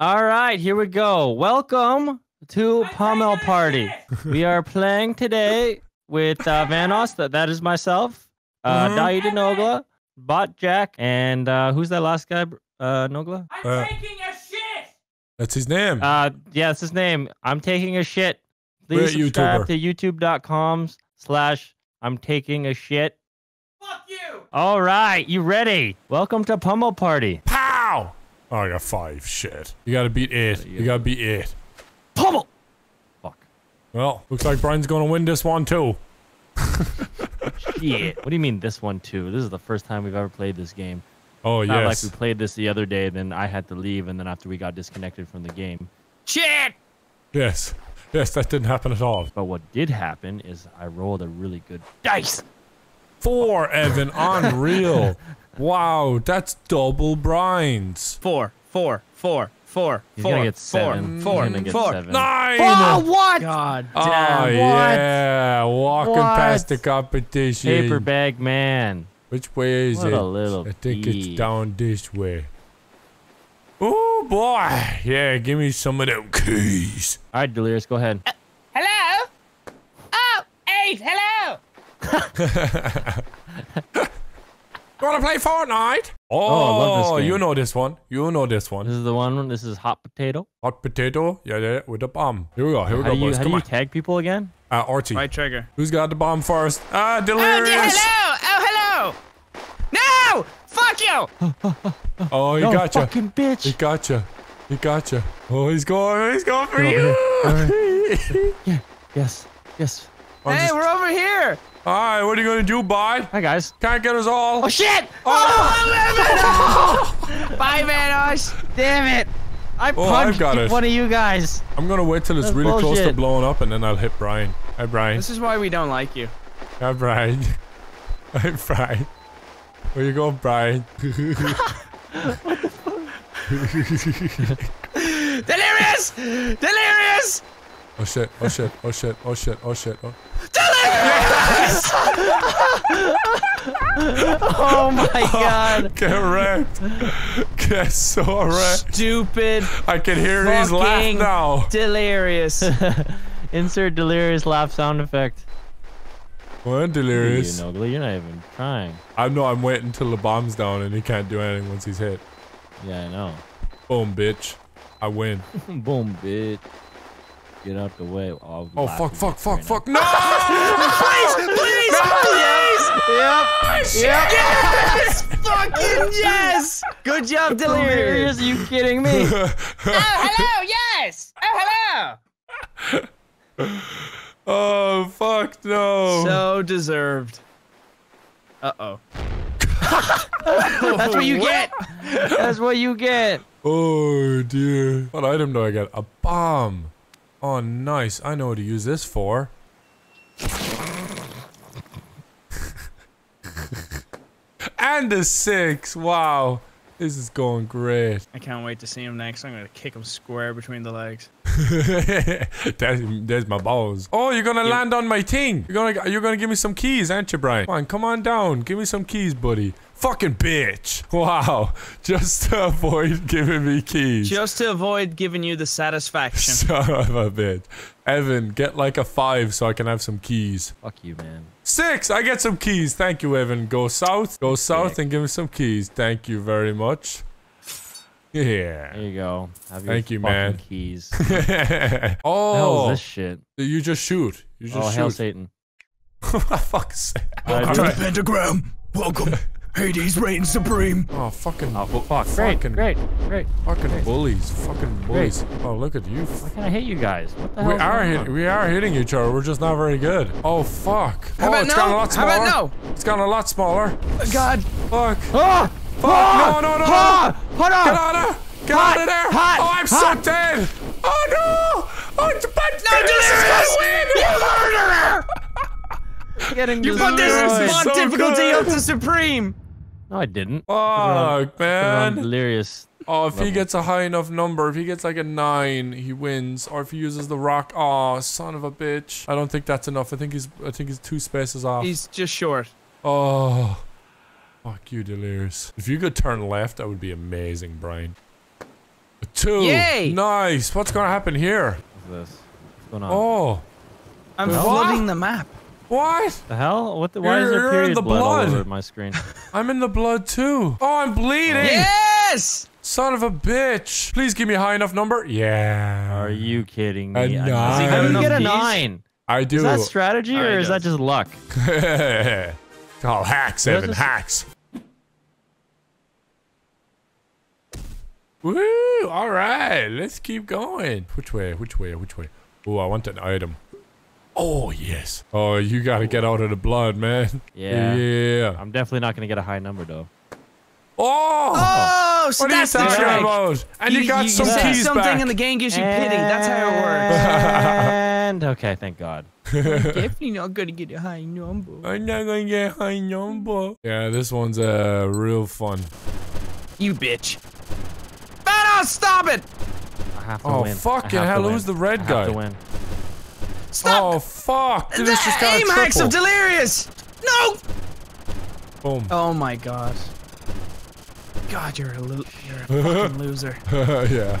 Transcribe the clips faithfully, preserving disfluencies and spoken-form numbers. All right, here we go. Welcome to Pummel Party. We are playing today with uh, Vanoss. That that is myself. Uh, mm-hmm. Daithi De Nogla, Bot Jack, and uh, who's that last guy? Uh, Nogla. I'm uh, taking a shit. That's his name. Uh, yeah, that's his name. I'm taking a shit. Please subscribe YouTuber. to YouTube dot com slash I'm taking a shit. Fuck you. All right, you ready? Welcome to Pummel Party. Pow! Oh, I got five. Shit. You gotta beat eight. You gotta beat eight. Pummel! Fuck. Well, looks like Brian's gonna win this one, too. Shit. What do you mean, this one, too? This is the first time we've ever played this game. Oh, yes. Not like we played this the other day, then I had to leave, and then after we got disconnected from the game. Shit! Yes. Yes, that didn't happen at all. But what did happen is I rolled a really good dice. Four, Evan. Unreal. Wow, that's double Brian's. Four, four, four, four, He's four, get seven. four, four, get four, seven. nine. Oh, what? God damn. Oh, what? yeah. Walking what? past the competition. Paper bag man. Which way is what it? A little I think bee. it's down this way. Oh, boy. Yeah, give me some of them keys. All right, Delirious, go ahead. Uh, hello? Oh, Ace, hello. Wanna play Fortnite? Oh, oh I love this game. You know this one. You know this one. This is the one. This is Hot Potato. Hot Potato. Yeah, yeah. With the bomb. Here we go. Here we how go, do you, boys. How Come do you on. tag people again? Uh, Archie. Right trigger. Who's got the bomb first? Ah, Delirious. Oh, hello. Oh, hello. No. Fuck you. Oh, he no, gotcha. Fucking bitch. He gotcha. He gotcha. Oh, he's going. He's going for Get you. Yeah. Yes. Yes. I'm hey, just... we're over here. All right, what are you gonna do, bye? Hi, guys. Can't get us all. Oh shit! Oh, oh, oh, no. No. Bye, Vanoss. Damn it! I punched oh, one of you guys. I'm gonna wait till it's That's really bullshit. close to blowing up, and then I'll hit Brian. Hi, Brian. This is why we don't like you. Hi, Brian. Hi, Brian. Where you going, Brian? What the fuck? Delirious! Delirious! Oh shit, oh shit, oh shit, oh shit, oh shit, oh. Delirious! Oh my god. Oh, get wrecked. Get so wrecked. Stupid. I can hear his laugh now. Delirious. Insert Delirious laugh sound effect. What, Delirious? You know, you're not even trying. I know, I'm waiting until the bomb's down and he can't do anything once he's hit. Yeah, I know. Boom, bitch. I win. Boom, bitch. Get out the way. I'll oh, fuck, fuck, fuck, right fuck. No! Please, please, no! please! Yep. Oh, shit. Yep. Yes! Fucking yes! Good job, Delirious. Are you kidding me? Oh, hello, yes! Oh, hello! Oh, fuck, no. So deserved. Uh-oh. That's what you get. That's what you get. Oh, dear. What item do I get? A bomb. Oh, nice. I know what to use this for. And a six. Wow. This is going great. I can't wait to see him next. I'm going to kick him square between the legs. There's, there's my balls. Oh, you're going to yep. land on my thing. You're going to, you're going to give me some keys, aren't you, Brian? Come on, come on down. Give me some keys, buddy. Fucking bitch. Wow. Just to avoid giving me keys. Just to avoid giving you the satisfaction. Son of a bitch. Evan, get like a five so I can have some keys. Fuck you, man. Six. I get some keys. Thank you, Evan. Go south. Go south Sick. and give me some keys. Thank you very much. Yeah. There you go. Have your Thank you, man. keys. Oh. What the hell is this shit? You just shoot. You just oh, shoot. Hell, Satan. Fuck's sake. Welcome to the pentagram. Welcome. Hades reigns supreme. Oh, fucking. Oh, fuck. Great, fucking, great, great. Fucking great. bullies. Fucking bullies. Great. Oh, look at you. Why can I hit you guys? What the hell? We are, hit, we are hitting each other. We're just not very good. Oh, fuck. How oh, about it's no? gotten a lot smaller. How about no? It's gotten a lot smaller. God. Fuck. Ah! Fuck. Ah! No, no, no, no. Ah! Hold on. Get out of, Get hot, out of there. Hot, oh, I'm hot. so dead. Oh, no. Oh, it's no, this is going to win. You murderer. You put this on so difficulty up to supreme. No, I didn't. Fuck, man. Delirious. Oh, if Love he gets a high enough number, if he gets like a nine, he wins. Or if he uses the rock, oh, son of a bitch. I don't think that's enough. I think he's, I think he's two spaces off. He's just short. Oh, fuck you, Delirious. If you could turn left, that would be amazing, Brian. two. Yay! Nice. What's gonna happen here? What's this? What's going on? Oh. I'm flooding the map. What? The hell? What the? Why you're, is there period the blood, blood all over my screen? I'm in the blood too. Oh, I'm bleeding. Yes! Son of a bitch! Please give me a high enough number. Yeah. Are you kidding me? A nine. How do you get a nine? I do. Is that strategy or I is guess. that just luck? Oh, hacks, Evan, hacks. Woo! All right, let's keep going. Which way? Which way? Which way? Oh, I want an item. Oh yes. Oh, you gotta get out of the blood, man. Yeah. Yeah. I'm definitely not gonna get a high number though. Oh! Oh, so what that's are you talking right. about? And you, you got you, some you keys something back. And the game gives you pity. That's how it works. And okay, thank God. I'm definitely not gonna get a high number. I'm not gonna get a high number. Yeah, this one's uh real fun. You bitch. Vanoss, stop it! I have to oh, win. Oh fucking hell! Who's the red I guy? Have to win. Stop. Oh fuck! Dude, the this just aim hacks of Delirious. No. Boom. Oh my god. God, you're a lo you're a fucking loser. Yeah.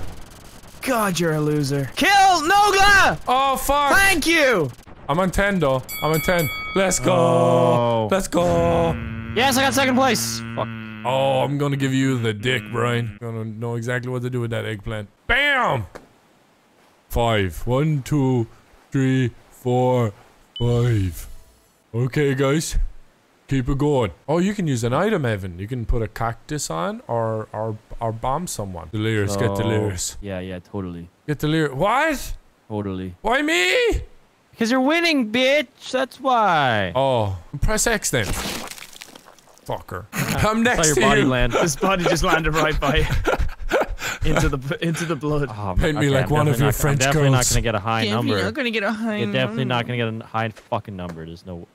God, you're a loser. Kill Nogla. Oh fuck! Thank you. I'm on ten though. I'm on ten. Let's go. Oh. Let's go. Mm. Yes, I got second place. Fuck. Oh, I'm gonna give you the dick, Brian. I'm gonna know exactly what to do with that eggplant. Bam. Five. One, two. Three, four, five. Okay, guys, keep it going. Oh, you can use an item, Evan. You can put a cactus on, or or or bomb someone. Delirious, so, get delirious. Yeah, yeah, totally. Get delirious. What? Totally. Why me? Because you're winning, bitch. That's why. Oh, press X then. Fucker. I'm next to your body you. Land. His body just landed right by. Into the into the blood. Oh, paint okay, me like I'm one of your not, French I'm definitely girls. Definitely not gonna get a high definitely number. Not gonna get a high. You're number. Definitely not gonna get a high fucking number. There's no.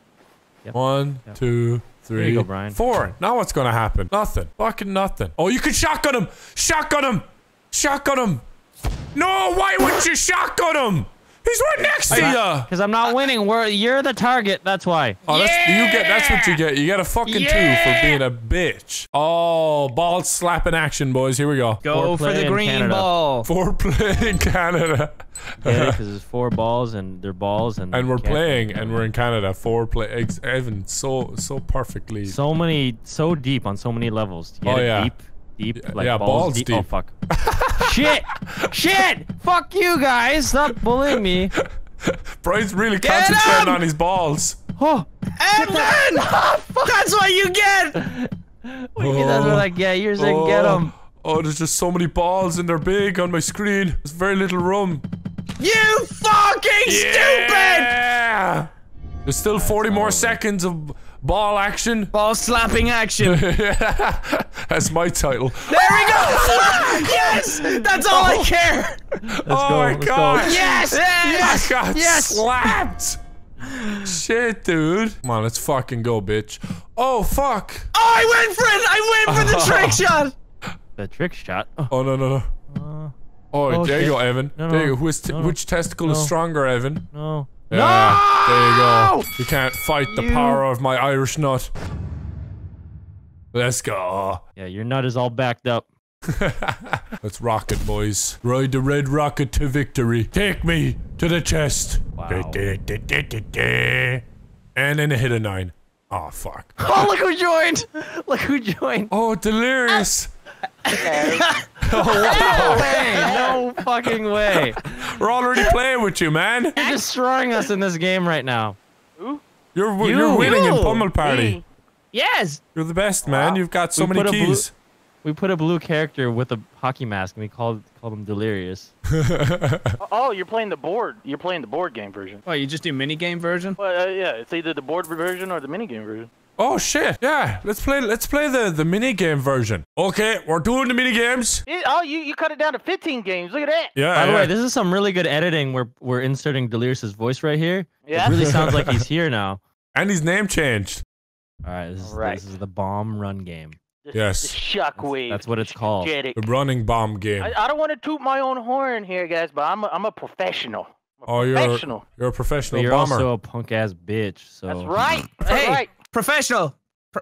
Yep. One, yep. two, three, there you go, Brian. Four. Now what's gonna happen? Nothing. Fucking nothing. Oh, you can shotgun him. Shotgun him. Shotgun him. No, why wouldn't you shotgun him? He's right next to you. Because I'm not winning. We're you're the target. That's why. Oh, that's, yeah! you get. That's what you get. You get a fucking yeah! two for being a bitch. Oh, ball slapping action, boys. Here we go. Go for the green Canada. ball. Four play in Canada. Yeah, because it's four balls and they're balls and. And we're Canada. playing and we're in Canada. Four play. Evan, so so perfectly. So many, so deep on so many levels. To get oh yeah. Deep, deep. Yeah, like yeah balls, balls deep. deep. Oh fuck. Shit! Shit! Fuck you guys! Stop bullying me. Brian's really get concentrating him! on his balls. Oh, Evan! Oh, that's what you get! What do you mean that's what I get? You're saying oh, get them. Oh, there's just so many balls and they're big on my screen. There's very little room. You fucking yeah! stupid! There's still that's forty more seconds of ball action. Ball slapping action. That's my title. There we go! Yes! That's all oh. I care! Let's oh go, my god! Go. Yes! Yes! I got yes! slapped! Shit, dude. Come on, let's fucking go, bitch. Oh, fuck! Oh, I went for it! I went for the trick shot! The trick shot? Oh, no, no, no. Uh, oh, oh, there shit. you go, Evan. No, there you go. Who is no, which testicle no. is stronger, Evan? No. Yeah, no! There you go. You can't fight you. the power of my Irish nut. Let's go. Yeah, your nut is all backed up. Let's rock it, boys. Ride the red rocket to victory. Take me to the chest. Wow. Da, da, da, da, da, da. And then I hit a nine. Oh, fuck. Oh, look who joined. Look who joined. Oh, Delirious. Okay. Oh, wow. No way. No fucking way. We're already playing with you, man. You're destroying us in this game right now. Who? You're, you. you're winning you. in Pummel Party. Me. Yes. You're the best, man. Wow. You've got so we many keys. Blue, we put a blue character with a hockey mask and we called called him Delirious. Oh, you're playing the board. You're playing the board game version. Oh, you just do mini game version? Well, uh, yeah, it's either the board version or the mini game version. Oh shit! Yeah, let's play. Let's play the the mini game version. Okay, we're doing the mini games. It, oh, you you cut it down to fifteen games. Look at that. Yeah. By the yeah. way, this is some really good editing. We're we're inserting Delirious's voice right here. Yeah. It really sounds like he's here now. And his name changed. All right. This is, All right. This is the bomb run game. This, yes. The shockwave. That's, that's what it's called. Genetic. The running bomb game. I, I don't want to toot my own horn here, guys, but I'm a, I'm a professional. I'm a oh, professional. You're, you're a professional but you're bomber. You're also a punk ass bitch. So. That's right. That's hey. right. Professional.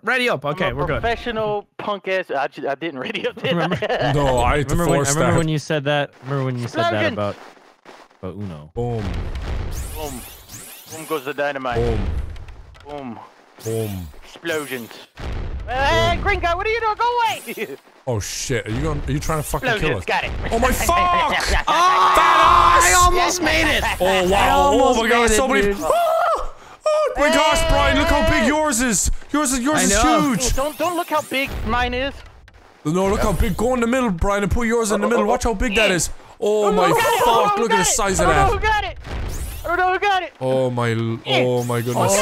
Ready up. Okay, I'm a we're good. Professional punk ass. I, I didn't ready up. Did remember, I? No, I had to remember force when, that. I remember when you said that. Remember when you said Logan. that about, about Uno. Boom. Boom. Boom goes the dynamite. Boom. Boom. Boom. Explosions. Hey, Gringo, what are you doing? Go away! Oh shit! Are you going? Are you trying to fucking Explosions. kill us? Got it. Oh my fuck! Oh, I almost made it. Oh wow! Oh my god! So many. Oh my gosh, Brian, look how big yours is! Yours is yours is huge! Don't don't look how big mine is. No, look how big. Go in the middle, Brian, and put yours in the middle. Watch how big that is. Oh my fuck, look at the size of that. I don't know who got it! I don't know who got it! Oh my oh my goodness.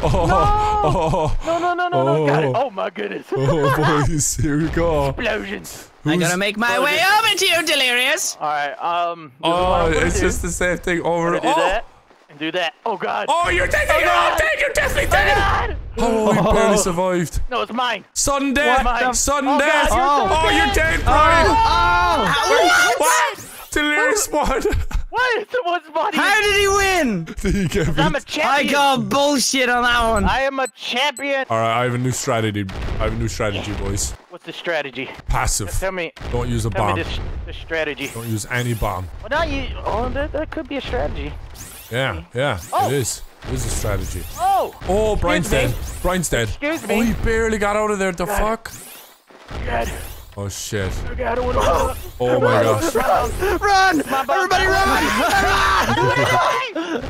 Oh no no no no no got it. Oh my goodness. Oh boys, here we go. Explosions. I'm gonna make my way over to you, Delirious! Alright, um oh, it's just the same thing over and over. And do that. Oh god. Oh, you're dead. Oh, no, dead. You're definitely dead. Oh, you oh. barely survived. No, it's mine. Sudden death. Sudden oh, death. God, oh, you're, oh, you're dead, Brian. Oh. Oh. What? What? Delirious one. What? It's the one's body. How did he win? I'm a champion. I got bullshit on that one. I am a champion. All right, I have a new strategy. I have a new strategy, boys. What's the strategy? Passive. Just tell me. Don't use a tell bomb. Me this, this strategy. Don't use any bomb. Well, now you. Oh, that, that could be a strategy. Yeah, yeah, oh. it is. It is a strategy. Oh! Oh, Brian's dead. Brian's dead. Excuse me. Oh, he barely got out of there. The God. fuck? God. Oh, shit. Oh, God, I wanna run. Oh, my gosh. Run! Run! Everybody run! Run!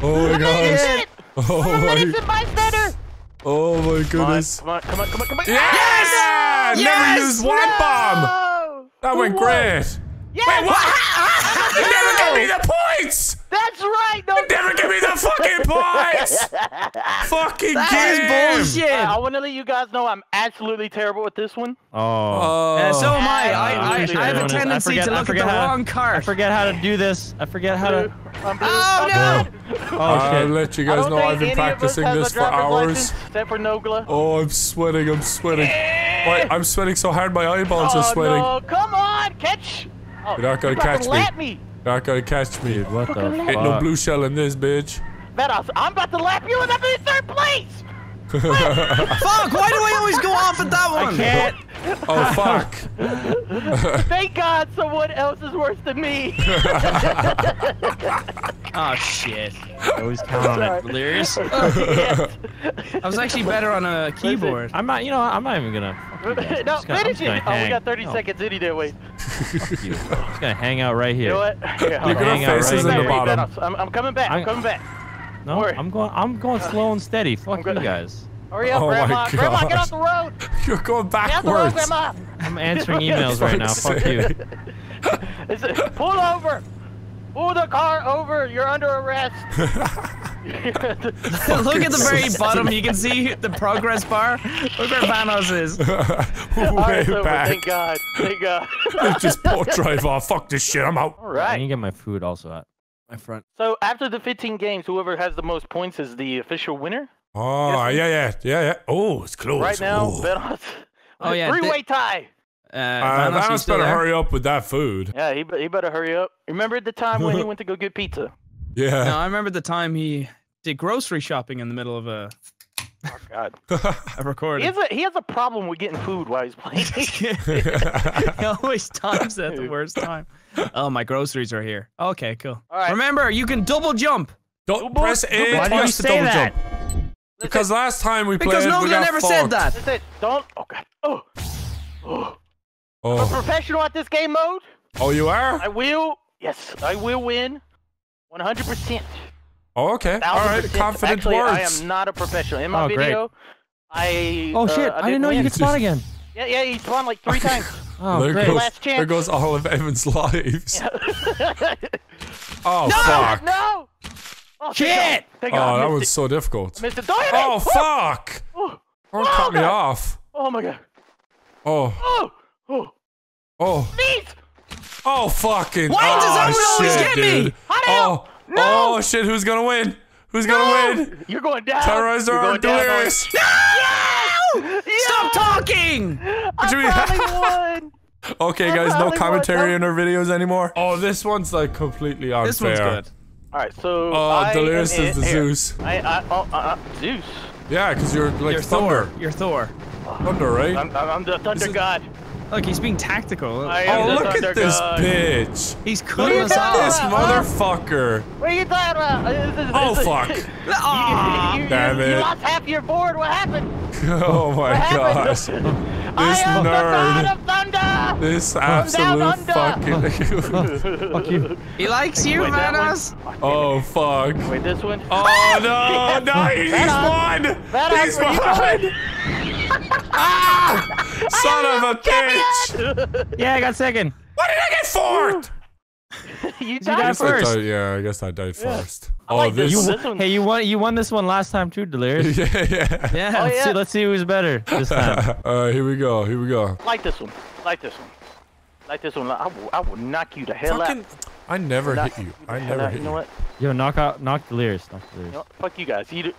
Oh, my gosh. Oh, my gosh. Oh, my goodness. Come on, come on, come on, come on. Yes! Yes! Never use one no! bomb! That went Who great. Yes! Wait, what? You never gave me the points! That's right! No. You never give me the fucking points! Fucking that game! Is bullshit! Uh, I want to let you guys know I'm absolutely terrible at this one. Oh. oh. Uh, so am I. I, I, I, I have a tendency forget, to look at the how, wrong card. I forget how to do this. I forget how to... I'm oh, no! Oh, shit. I'll let you guys know I've been practicing this for hours. Except for Nogla. Oh, I'm sweating. I'm sweating. Wait, I'm sweating so hard my eyeballs oh, are sweating. Oh, no. Come on! Catch! Oh, you're not going to catch me. me. You're not going to catch me. What the fuck? Ain't no blue shell in this, bitch. Vanoss, I'm about to lap you and I'm in third place. Fuck, why do I always go off at that one? I can't. Oh, fuck. Thank God someone else is worse than me. Oh, shit. I always count on it. Delirious. Oh, yes. I was actually better on a keyboard. Listen, I'm not, you know, I'm not even going to. No, finish it. Oh, we got thirty no. seconds in there. Wait. Fuck you. I'm just gonna hang out right here. You know what? Yeah, You're gonna face right in the bottom. I'm, I'm coming back. I'm coming back. No, I'm going. I'm going slow and steady. Fuck you guys. Hurry up, oh Grandma! Grandma, get off the road! You're going backwards. Get off the road, Grandma! I'm answering emails right now. Fuck you. Pull over. Pull the car over. You're under arrest. Look at the very bottom. You can see the progress bar. Look where Vanoss is. Way right, so back. Thank God. Thank God. Just port drive off. Fuck this shit. I'm out. All right. I need to get my food also out. My front. So after the fifteen games, whoever has the most points is the official winner. Oh, yeah, yeah, yeah, yeah. Oh, it's close. Right now, oh. Vanoss. Oh, yeah. Three-way tie. Uh, uh, Vanoss, Vanoss better there. hurry up with that food. Yeah, he, he better hurry up. Remember the time when he went to go get pizza? Yeah. No, I remember the time he did grocery shopping in the middle of a... Oh, God. I recorded. He has, a, he has a problem with getting food while he's playing. He always times at the worst time. Oh, my groceries are here. Okay, cool. All right. Remember, you can double jump. Don't press A. Why do you say that? Jump. Because last time we because played, Nogla we got never fucked. said that. Listen, don't. Oh, God. Oh. Oh. Oh. I'm a professional at this game mode. Oh, you are? I will. Yes, I will win. one hundred percent. Oh, okay. All right. Confident Actually, words. I am not a professional. In my oh, video, great. I. Oh, shit. Uh, I, I didn't know win. you could spawn again. Yeah, yeah, he spawned like three times. Oh, there, goes, last there goes all of Evan's lives. Yeah. Oh, no, fuck. No! Oh, shit! Oh, God, that was it. so difficult. Mister Oh, fuck! Oh, oh cut God. me off. Oh, my God. Oh. Oh. Oh. Oh. Oh, fucking. Why oh, does everyone always get dude. me? How the hell? No. Oh shit, who's gonna win? Who's no. gonna win? You're going down. Terrorizer or Delirious? No! Yeah! Stop talking! I probably won. Okay, I guys, no commentary won. in our videos anymore. Oh, this one's like completely unfair. This one's good. Alright, so. Oh, Delirious is the Zeus. I, I, oh, uh, Zeus. Yeah, because you're like you're thunder. Thor. You're Thor. Thunder, right? I'm, I'm the thunder it... god. Look, he's being tactical. I oh, look at this god. bitch. He's cooling us off. Look at this motherfucker. What are you talking about? Oh, fuck. you, you, Damn you, it. You lost half your board. What happened? Oh, my gosh. This I nerd. Am the god of thunder. This absolute fucking. Fuck you. He likes you, Vanoss. Oh, fuck. Wait, this one? Oh, no. No, he's won. He's won. Ah! Son of a bitch! Yeah, I got second. What did I get fourth? You died first. I died, yeah, I guess I died yeah. first. I oh, like this. You, this one. Hey, you won. You won this one last time too, Delirious. yeah, yeah. Yeah. Oh, let's, yeah. See, let's see who's better this time. All right, here we go. Here we go. Like this one. Like this one. Like this one. I will, I will knock you the hell Fucking, out. I never knock, hit you. I never out. hit you. You know what? Yo, knock out, knock Delirious, knock Delirious. No, fuck you guys. You do, You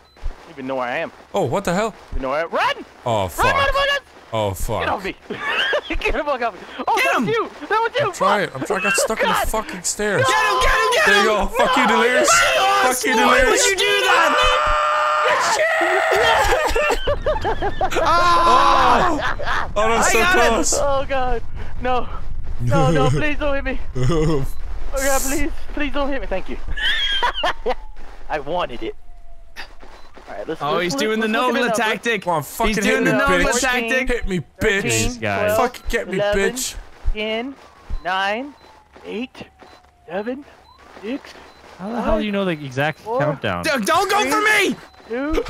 even know where I am. Oh, what the hell? You know where I am. Run! Oh, fuck. Run, motherfucker! Oh, fuck. Get off me. Get the fuck off me. Oh, get him! You. That was you! I'm trying. I'm trying. I got stuck oh, in the fucking stairs. Get him! Get him! Get him! There you go. No. Fuck you, Delirious. No. Fuck you, Delirious. Why would you do that? Oh! Oh, that's so close. It. Oh, God. No. No, no. Please don't hit me. Oh, God. Please. Please don't hit me. Thank you. I wanted it. All right, let's, oh, let's, he's let's, doing let's the Nogla tactic. Come on, fucking he's doing hit me, the Nogla bitch. tactic. Hit me, bitch. thirteen, twelve, fucking get me, eleven, bitch. ten, nine, eight, seven, six. How the five, hell do you know the exact four, countdown? D don't go three, for me! Two,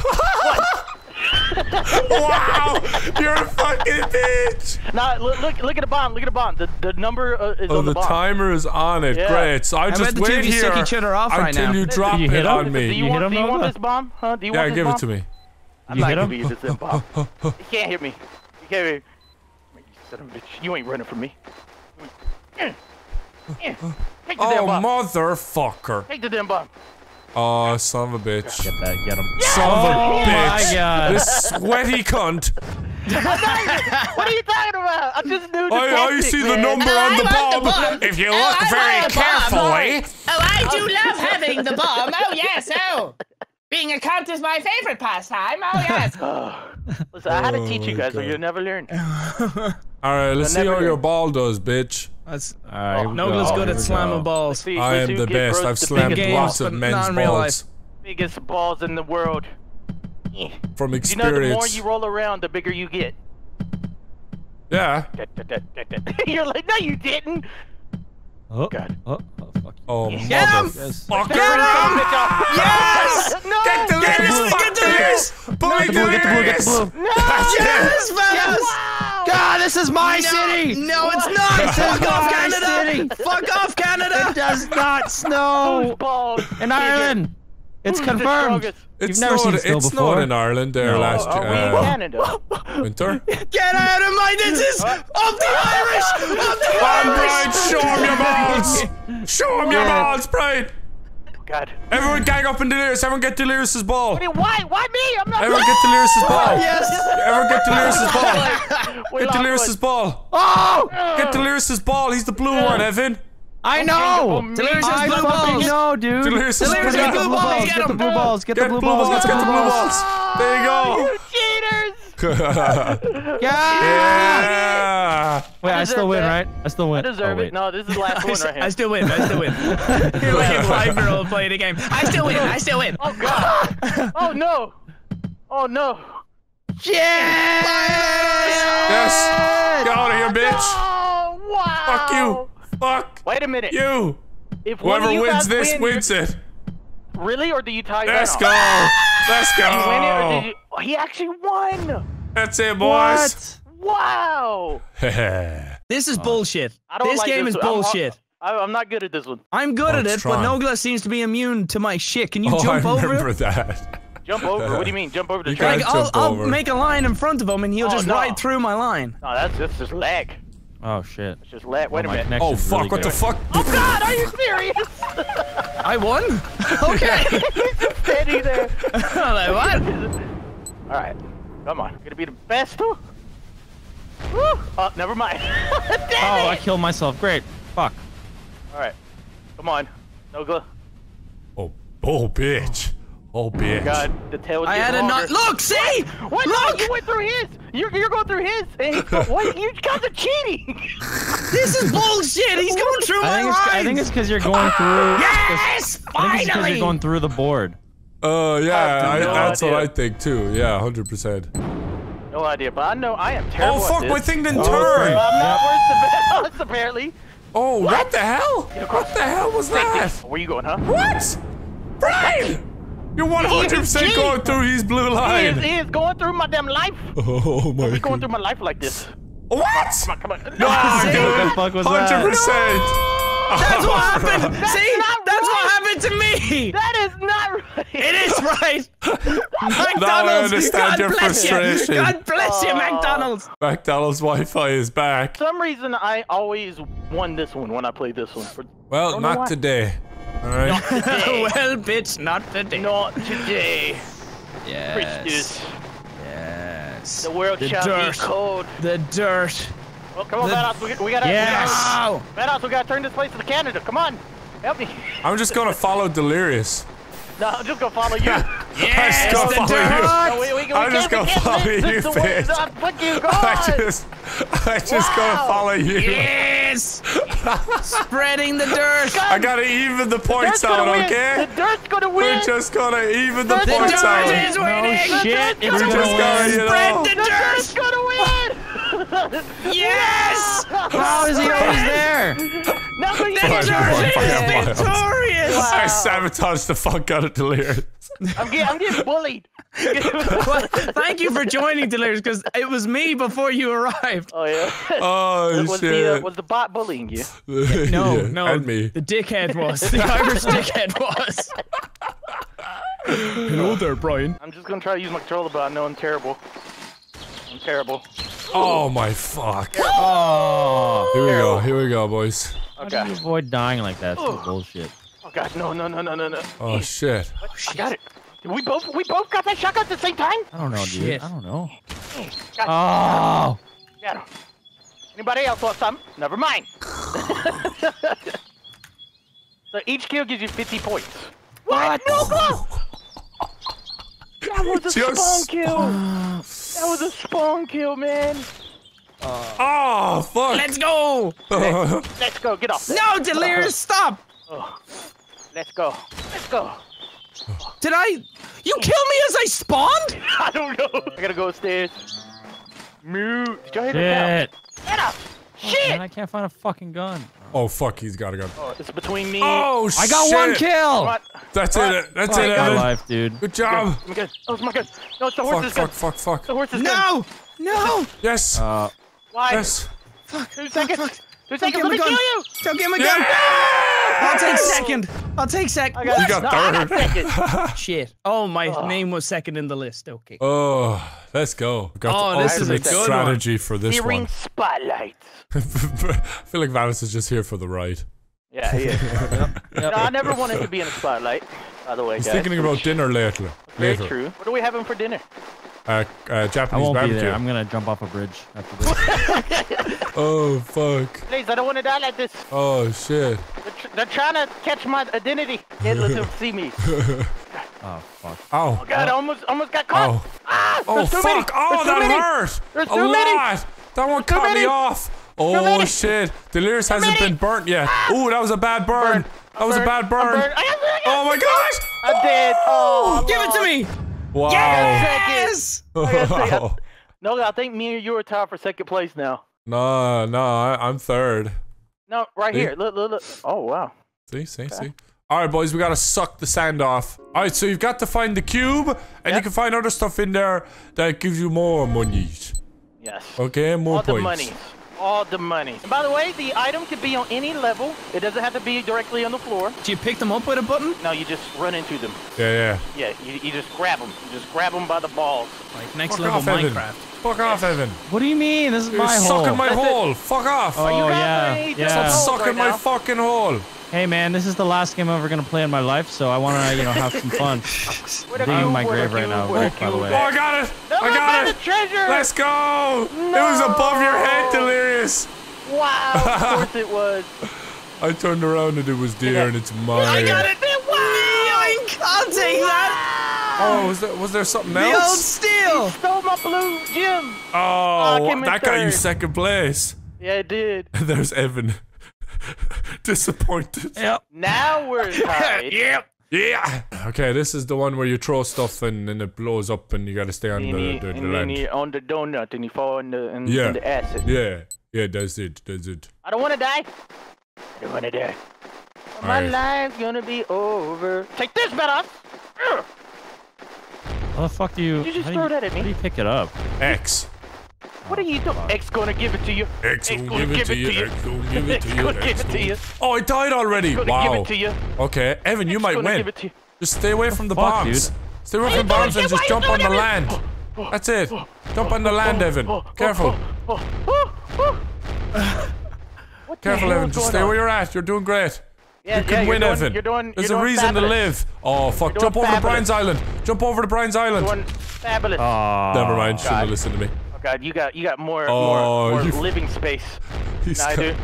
wow! You're a fucking bitch! Now, look, look, look at the bomb. Look at the bomb. The, the number uh, is oh, on the, the bomb. Oh, the timer is on it. Yeah. Great. So I, I just wait here each other off until right now. you drop you it on me. Do you, you, want, do you want this bomb? Huh? Do you yeah, want this bomb? Yeah, give it to me. I'm you not going to use this bomb. You can't hit me. You can't hit me. You son of a bitch. You ain't running from me. Take the damn bomb. Oh, motherfucker. Take the damn bomb. Oh, son of a bitch. Get that, get him. Yes! Son of a oh bitch. My God. This sweaty cunt. What are you talking about? I just knew the I, tactic, I see man. the number oh, on the bomb. the bomb. If you look oh, very carefully. Bomb. Oh, I do love having the bomb. Oh, yes. Oh. Being a cunt is my favorite pastime. Oh, yes. Oh. Listen, I had to teach you guys or you'll never learn. All right, let's see how your ball does, bitch. That's, all right, oh, Nogla's good at slamming balls. See, I am the best. I've slammed lots of men's balls. Biggest balls in the world. From experience. You know, the more you roll around, the bigger you get. Yeah. You're like, no, you didn't. Oh, God. Oh, oh, fuck. Oh, yes. Get him! Yes. Fuck him! Yes! No! Get the Delirious! Get the Delirious! Bully Delirious! Yes, Vanoss! God, this is my no. city! No, what? It's not! Fuck off, Canada! Fuck off, Canada! It does not snow! In Ireland! It's confirmed! You've it's never not, seen snow it's before. not in Ireland there no, last year. Uh, Canada? Winter? Get out of my ditches! Up the Irish! Up the Irish! Show them your balls! Show them your balls, Brian! God. Everyone gang up in Delirious. Everyone get Delirious's ball. What do you, why? Why me? I'm not. Everyone get Delirious's ball. Yes. Everyone get Delirious's ball. Get Delirious's ball. Oh! Get Delirious's ball. He's the blue yeah. one, Evan. I know! Delirious has blue balls! I know, dude! Delirious has blue balls! Get the blue balls! Get the blue balls! Let's get the blue balls! There you go! You cheaters! Yeah! Wait, I still win, right? I still win. I deserve it. No, this is the last one right here. I still win. I still win. You're like a five-year-old playing a game. I still win. I still win. Oh, God! Oh, no! Oh, no! Yeah! Yes! Get out of here, bitch! Oh, wow! Fuck you! Fuck! Wait a minute. You! If Whoever you wins this win, wins it. Really? Or do you tie Let's Vanoss? go! Let's go! Did you win it or did you... oh, he actually won! That's it, boys! What? Wow! This is bullshit. I don't this like game this is one. bullshit. I'm, I'm not good at this one. I'm good I'm at it, strong. but Nogla seems to be immune to my shit. Can you oh, jump I over? I remember that. Jump over? What do you mean? Jump over the track? Like, I'll, I'll make a line in front of him and he'll oh, just no. ride through my line. No, that's, that's just lag. Oh shit! It's just let. Wait oh, a minute. Oh fuck! Really what good. the fuck? Oh God! Are you serious? I won. Okay. Steady there. Like, what? All right. Come on. Gonna be the best. Woo! Oh, never mind. oh, I killed myself. Great. Fuck. All right. Come on, Nogla. Oh, oh, bitch. Oh, bitch. Oh God, the tail is I had longer. a nut. Look, see? What? What? Look! No, you went through his. You're, you're going through his. Hey, what? You guys are cheating. This is bullshit. He's going through I my line. I think it's because you're going through. Yes! The, finally! I think it's because you're going through the board. Uh, yeah, I I, no that's idea. what I think too. Yeah, one hundred percent. No idea, but I know I am terrible. Oh, fuck, at this. my thing didn't oh, turn. I'm not yeah. worth the best, apparently. Oh, what? what the hell? What the hell was that? Where you going, huh? What? Brian! You're one hundred percent going through his blue line. He is, he is going through my damn life. Oh my. He's going through my life like this. What? Come on, come on. Come on. No, no dude. What the fuck was one hundred percent. That? one hundred percent. That's what happened. That's See, right. that's what happened to me. That is not right. It is right. McDonald's. God your bless frustration. you. God bless uh, you, McDonald's. McDonald's Wi-Fi is back. For some reason, I always won this one when I played this one. For, well, not today. All right. Not today. Well, bitch, not today. Not today. Yes. Bridges. Yes. The world the shall dirt. be cold. The dirt. Well, come on, Vanoss. We, we gotta. Yes. Vanoss, we gotta, we gotta turn this place to Canada. Come on, help me. I'm just gonna follow Delirious. No, I'm just gonna follow you. Yes, I'm just gonna the follow dirt. you. No, we, we, we I'm just gonna follow this. you, the, bitch. The, the, fuck you, God. I just, I just wow. gonna follow you. Yes. Spreading the dirt. God. I gotta even the points the out, okay? The dirt's gonna win. We're just gonna even the, the points out. The dirt is winning. No shit. It's gonna win. Spread the dirt. It's gonna win. Yes. How is he always there? Nothing. The dirt is victorious. I sabotaged the fuck out of Delirious. I'm getting, I'm getting bullied. Well, thank you for joining, Delirious, because it was me before you arrived. Oh yeah. Oh was shit. The, uh, was the bot bullying you? Yeah, no, yeah, no. And me. The dickhead was. The Irish dickhead was. Hello there, Brian. I'm just gonna try to use my controller, but I know I'm terrible. I'm terrible. Oh my fuck. Oh. Here we go. Here we go, boys. Okay. How do you avoid dying like that? It's bullshit. Oh God, no, no, no, no, no, no. Oh shit. What? I got it. Did we both we both got that shotgun at the same time? I don't know, dude. Shit. I don't know. Oh. Yeah. Anybody else want some? Never mind. So each kill gives you fifty points. What? No clue. That was a Just... spawn kill. That was a spawn kill, man. Uh, oh fuck. Let's go. Let's, let's go. Get off. There. No, Delirious, stop. Oh. Let's go. Let's go. Did I? You kill me as I spawned? I don't know. I gotta go upstairs. Mute. Did y'all hit it? Get up. Shit. Oh, man, I can't find a fucking gun. Oh, fuck. He's got a gun. Oh, it's between me. Oh, shit. I got one kill. What? That's what? it. That's oh, it, Evan. Life, dude. Good job. Oh, my God. Oh, my God. No, it's the fuck, horse's fuck, gun. Fuck, fuck, fuck. The horse's no. gun. No. No. Yes. Uh, Why? Yes. Fuck. Two seconds. Fuck, fuck. Two seconds. Let me kill you. Don't give him a gun. I'll take second. I'll take second. You got no, third. I got second. Shit. Oh, my oh. name was second in the list. Okay. Oh, let's go. Got oh, the this is a good strategy one. for this Hearing one. spotlight. I feel like Vanoss is just here for the ride. Yeah, he is. Yep. Yep. No, I never wanted to be in a spotlight. By the way, guys. I was thinking about dinner later. Very later. True. What are we having for dinner? Uh, uh, Japanese I won't barbecue. Be there. I'm gonna jump off a bridge after this. Oh, fuck. Please, I don't wanna die like this. Oh, shit. They're, tr they're trying to catch my identity. They let them see me. Oh, fuck. Oh, oh God, oh. I almost, almost got caught. Oh, ah, oh fuck. Many. Oh, that many. hurt. There's too a many. lot. That one cut many. me off. Oh, shit. Delirious too hasn't many. been burnt yet. Ah. Ooh, that was a bad burn. burn. That was burn. a bad burn. burn. Oh, my gosh. I'm oh. dead. Oh, give it to me. Wow. Yes! Yes! I wow. No, I think me and you are tied for second place now. No, no, I, I'm third. No, right see? here. Look, look, look. Oh, wow. See, see, okay. see. All right, boys, we got to suck the sand off. All right, so you've got to find the cube, and yep. you can find other stuff in there that gives you more monies. Yes. Okay, more All points. the money. All the money. And by the way, the item could be on any level. It doesn't have to be directly on the floor. Do you pick them up with a button? No, you just run into them. Yeah, yeah. Yeah, you, you just grab them. You just grab them by the balls. Like next Fuck level off, Minecraft. Evan. Fuck yes. off, Evan. What do you mean? This is You're my hole. You're sucking my That's hole. It. Fuck off. Oh, oh yeah. yeah. yeah. Stop sucking right my fucking hole. Hey, man, this is the last game I'm ever going to play in my life, so I want to, you know, have some fun. I'm digging my grave right now, by the way. Oh, I got it! I got it! Let's go! No. It was above your head, Delirious! Wow, of course it was. I turned around and it was deer and it's mine. I got it! Wow! I'll take that! Oh, was there, was there something the else? The old steal! He stole my blue gem! Oh, oh that got third. You second place. Yeah, it did. There's Evan. Disappointed. Yep. Now we're tied. Yep. Yeah. Okay, this is the one where you throw stuff and then it blows up and you gotta stay on the, the, the and land. You're on the donut and you fall in the, in, yeah. in the acid. Yeah. Yeah, that's it. That's it. I don't wanna die. I don't wanna die. All My right. life's gonna be over. Take this, Vanoss! How the fuck do you... Did you just throw you, that at me? How do you pick it up? X. What are you doing? X gonna give it to you. X, X gonna give it to you. X gonna give it to you. X gonna give it to you. Oh, I died already. X wow. Give it to you. Okay, Evan, you X might win. Give it to you. Just stay away from the fuck, bombs. Dude. Stay away from bombs and just jump on the land. That's it. Jump on the land, Evan. Careful. Careful, Evan. Just stay where you're at. You're doing great. Yeah, you can yeah, win, doing, Evan. You're doing, There's you're a reason fabulous. to live. Oh, fuck. Jump over fabulous. to Brian's island. Jump over to Brian's island. You're doing fabulous. Oh, never mind. Shouldn't have listened to me. Oh, God. You got, you got more, oh, more, more living space than I do.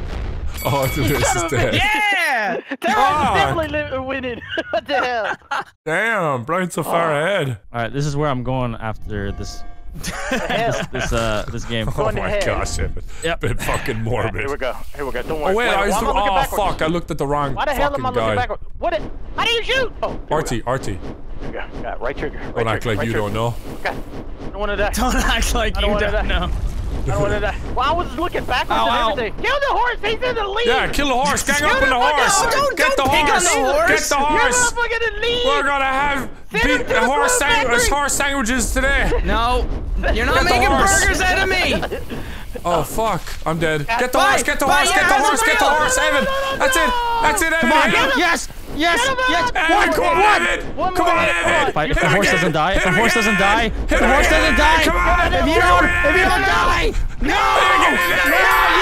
Oh, Delirious is dead. Yeah! Terrorizer is definitely winning. What the hell? Damn. Brian's so far oh. ahead. All right. This is where I'm going after this. this, this, uh, this game. Oh my ahead. gosh, Evan. Yep. Been fucking morbid. Right, here we go. Here we go. Don't worry. Oh, wait, wait I used to, oh fuck, I looked at the wrong Why the hell am I looking guy. backwards? What it, how do you shoot? Oh, R T, R T. Here we go. Got right trigger. Right don't trigger, act like right you trigger. don't know. Okay. I don't want to die. Don't act like don't you don't die. know. I don't want to die. Well, I was looking backwards ow, at everything. Ow. Kill the horse. He's in the lead. Yeah, kill the horse. Gang up on the horse. Don't, don't Get the horse. horse. Get the horse. You're the lead. We're going to have beat the horse, sang horse sandwiches today. No. You're not Get making burgers out of me. Oh, fuck. I'm dead. Get the Bye. horse. Get the Bye. horse. Bye. Get the yeah, horse. Get the horse, Evan. That's it. That's it, Evan. Come on. Yes. Yes. Yes. Evan, come on, Evan. One come on, Evan. If, if the horse doesn't die. If the horse doesn't die. If the horse doesn't die. Come on. If you don't, if you don't die. No!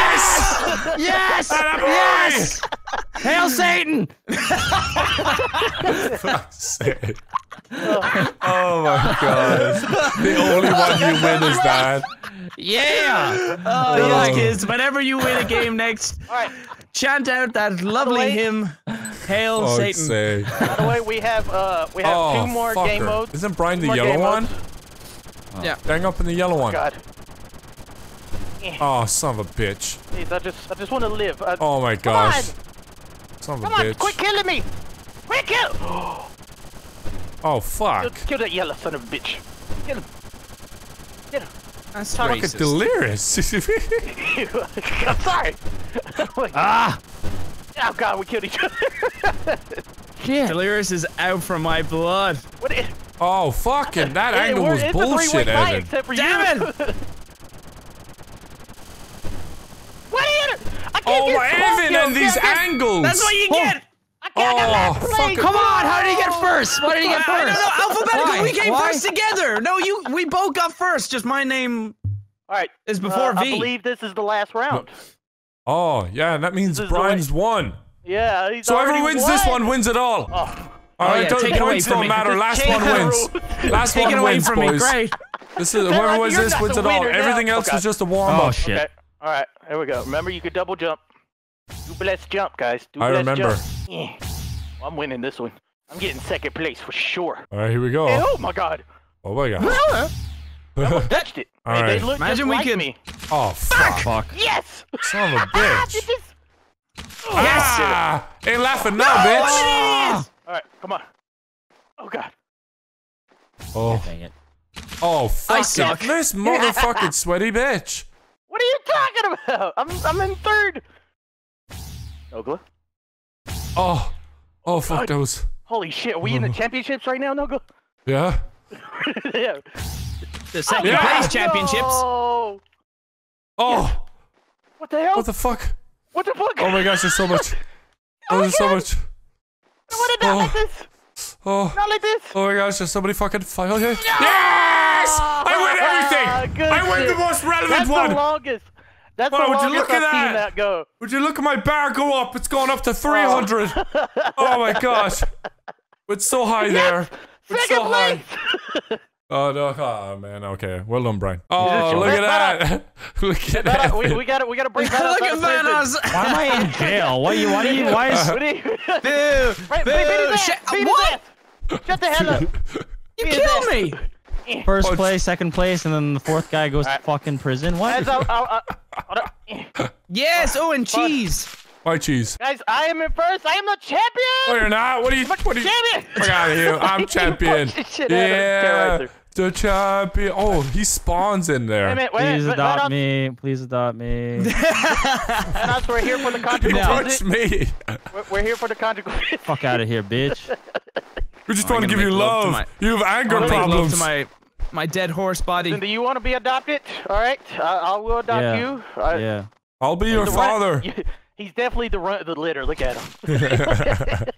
Yes! Yes! Yes! Hail Satan! Fuck's sake. Oh my god. The only one you win is that. Yeah! Oh, you like kids. Whenever you win a game next, all right, chant out that lovely hymn, Hail Fuck Satan. Sake. By the way, we have, uh, we have oh, two more fucker. game modes. Isn't Brian the yellow one? Oh. Yeah. Bang up in the yellow oh, one. God. Oh, son of a bitch. Please, I just, I just want to live. I, oh my gosh. Son of a bitch. Come on, quit killing me. Quick kill. Oh, fuck. Kill, kill that yellow son of a bitch. Kill him. Get him. That's fucking racist. Delirious. I'm sorry. Oh ah. Oh, God, we killed each other. Yeah. Delirious is out from my blood. What is oh, fucking. That it, angle was bullshit, Evan. Damn you. it. Oh, Evan and these angles! That's what you get! I can't get that. Come on, how did he get first? Why did he get first? Alphabetically, we came first together! No, you, we both got first, just my name is before V. I believe this is the last round. Oh, yeah, that means Brian's won. Yeah, he's already won. So whoever wins this one wins it all. Alright, points don't matter, last one wins. Last one wins, boys. This is whoever wins this wins it all. Everything else was just a warm-up. Oh, shit. All right, here we go. Remember, you could double jump. Double S jump, guys. Double I remember. Yeah. Well, I'm winning this one. I'm getting second place for sure. All right, here we go. Hey, oh my god. Oh my god. I touched it. All right. They Imagine we like can. Me. Oh fuck. fuck. Yes. Son of a bitch. Yes. Ah, ain't laughing now, bitch. Ah. All right, come on. Oh god. Oh. Dang it. Oh fuck. I suck. This motherfucking sweaty bitch. What are you talking about? I'm I'm in third. Nogla. Oh, oh fuck that was. Holy shit! Are we in the championships right now, Nogla? Yeah. yeah. The second oh, place yeah. championships. No. Oh. Yeah. What the hell? What the fuck? What the fuck? Oh my gosh! There's so much. oh there's so much. I want to die oh. like this. Oh. Not like this. Oh my gosh! There's so many fucking files here. No! Yes! I win everything! Uh, I win shit. the most relevant That's one! That's the longest! That's wow, the would longest you look I've at that. that go. Would you look at my bar go up? It's going up to three hundred! Oh, oh my gosh! It's so high yes. there! It's Second so place. high! Oh no, oh man, okay. Well done, Brian. Oh, look at that! Look at that! We, we gotta, we gotta bring that up. Look at Vanoss! Why am I in jail? Why you, why do you, why is... Boo! Boo! Shut the hell up! You You killed me! First Poach. place, second place, and then the fourth guy goes to fucking prison. What? Yes! Oh, and cheese! Why cheese? Guys, I am in first! I am the champion! No, you're not! What are you- What are you- Champion! Fuck out of here! I'm champion! Yeah! The champion! Oh, he spawns in there. Wait a minute, wait, Please wait, adopt wait, me. Not... Please adopt me. Vanoss, we're here for the consequences. Don't touch me. We're, we're here for the consequences. Fuck out of here, bitch. We just oh, want to give you love. love my... You have anger problems. To my, my dead horse body. Listen, do you want to be adopted? All right, I, I will adopt yeah. you. I... Yeah. I'll be He's your father. Right. He's definitely the, the litter. Look at him.